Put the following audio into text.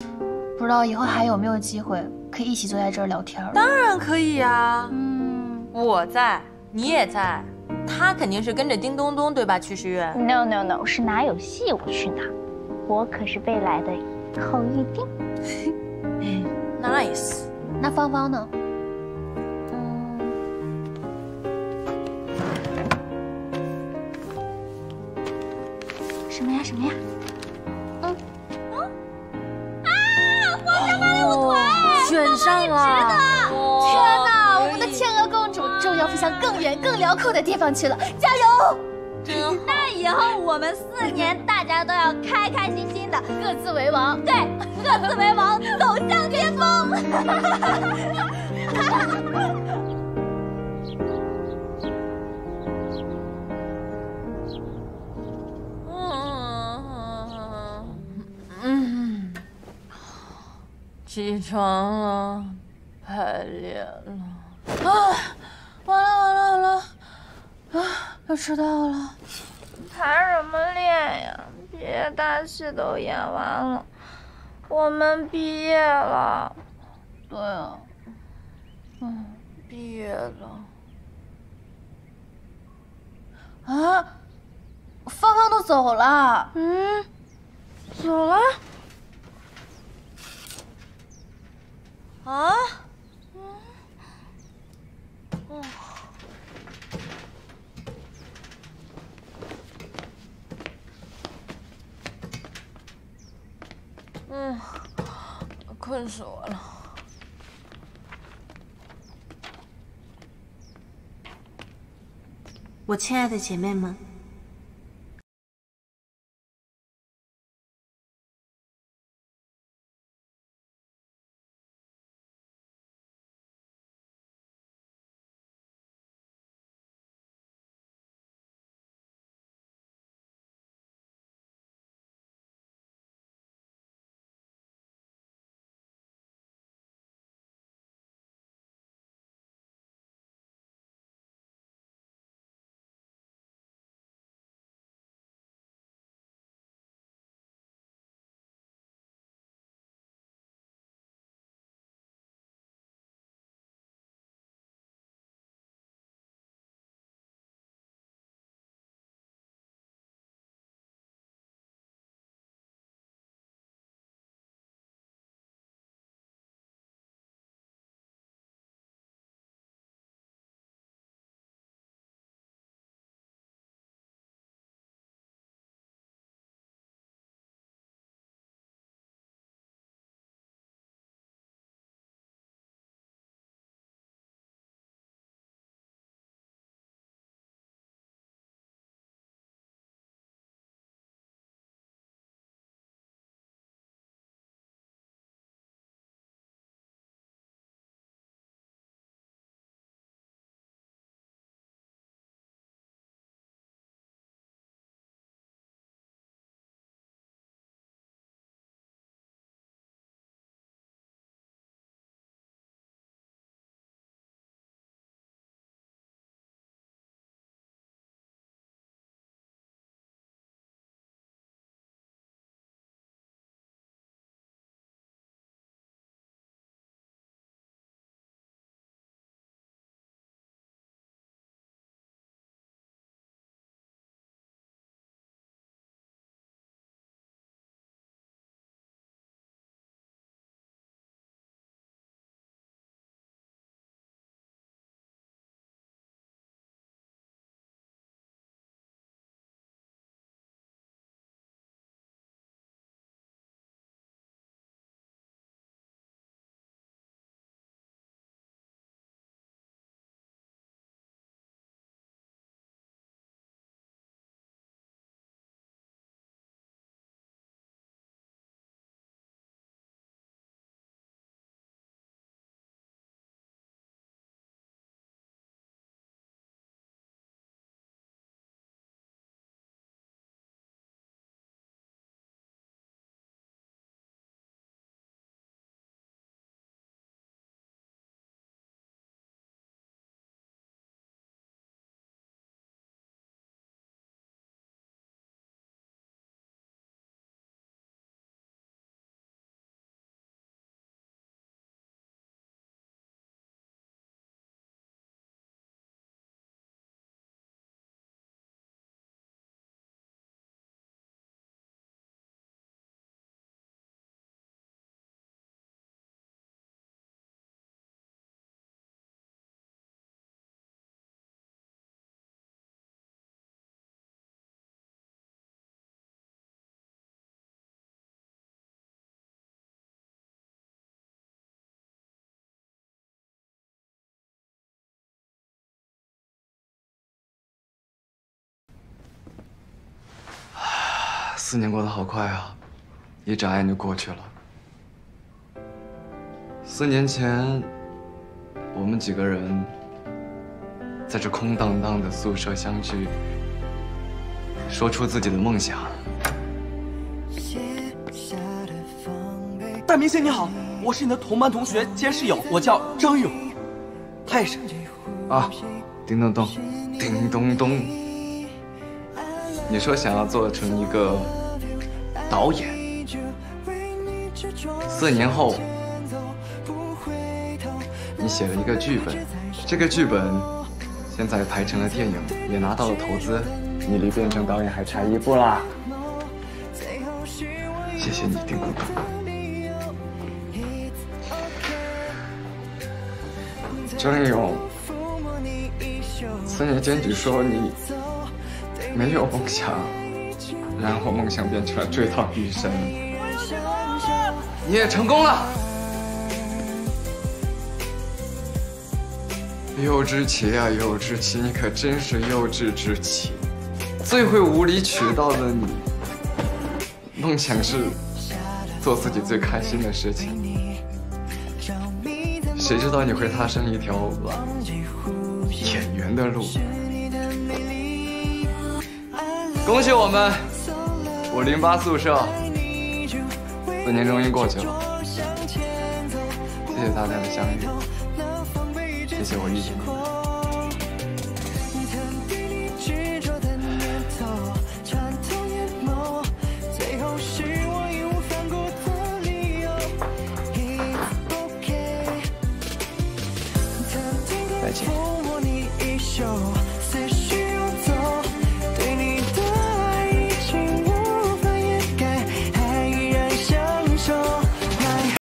不知道以后还有没有机会可以一起坐在这儿聊天？当然可以啊。嗯，我在，你也在，他肯定是跟着丁东东对吧？曲时月 ？No No No， 是哪有戏我去哪，我可是未来的以后一定。Nice。那芳芳呢？ 什么呀什么呀？皇上帮了我腿，选上了！天哪，我们的天鹅公主终于要飞向更远、更辽阔的地方去了，加油！真那以后我们4年大家都要开开心心的，各自为王。对，各自为王，走向巅峰。起床了，排练了，啊！完了完了完了，啊！要迟到了。排什么练呀？毕业大戏都演完了，我们毕业了。对啊，毕业了。啊！芳芳都走了。嗯，走了。 啊，哦，困死我了。我亲爱的姐妹们。4年过得好快啊，一眨眼就过去了。4年前，我们几个人在这空荡荡的宿舍相聚，说出自己的梦想。戴明星你好，我是你的同班同学兼室友，我叫张勇。他也是。啊，叮咚咚，叮咚咚。你说想要做成一个导演，4年后，你写了一个剧本，这个剧本现在拍成了电影，也拿到了投资，你离变成导演还差一步啦。谢谢你，叮咚咚。张勇，4年前你说你。 没有梦想，然后梦想变成了追到女神，你也成功了。幼稚奇呀，幼稚奇，你可真是幼稚之奇，最会无理取闹的你。梦想是做自己最开心的事情，谁知道你会踏上一条演员的路。 恭喜我们508宿舍，4年终于过去了，谢谢大家的相遇，谢谢我遇见你们，再见。